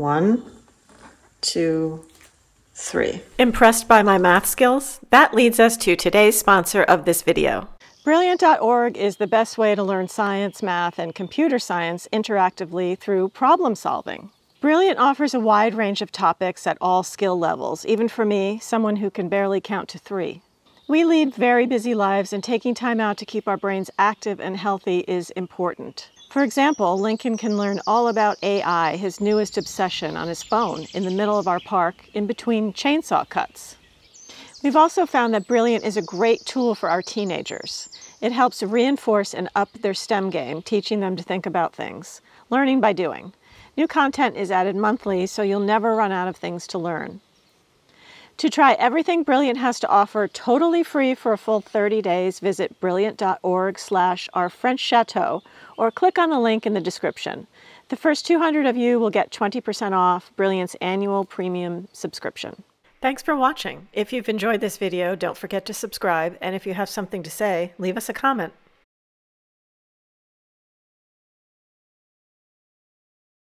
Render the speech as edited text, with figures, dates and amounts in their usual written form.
1, 2, 3. Impressed by my math skills? That leads us to today's sponsor of this video. Brilliant.org is the best way to learn science, math, and computer science interactively through problem solving. Brilliant offers a wide range of topics at all skill levels, even for me, someone who can barely count to 3. We lead very busy lives, and taking time out to keep our brains active and healthy is important. For example, Lincoln can learn all about AI, his newest obsession, on his phone in the middle of our park in between chainsaw cuts. We've also found that Brilliant is a great tool for our teenagers. It helps reinforce and up their STEM game, teaching them to think about things, learning by doing. New content is added monthly, so you'll never run out of things to learn. To try everything Brilliant has to offer totally free for a full 30 days, visit brilliant.org/ourfrenchchateau or click on the link in the description. The first 200 of you will get 20% off Brilliant's annual premium subscription. Thanks for watching. If you've enjoyed this video, don't forget to subscribe, and if you have something to say, leave us a comment.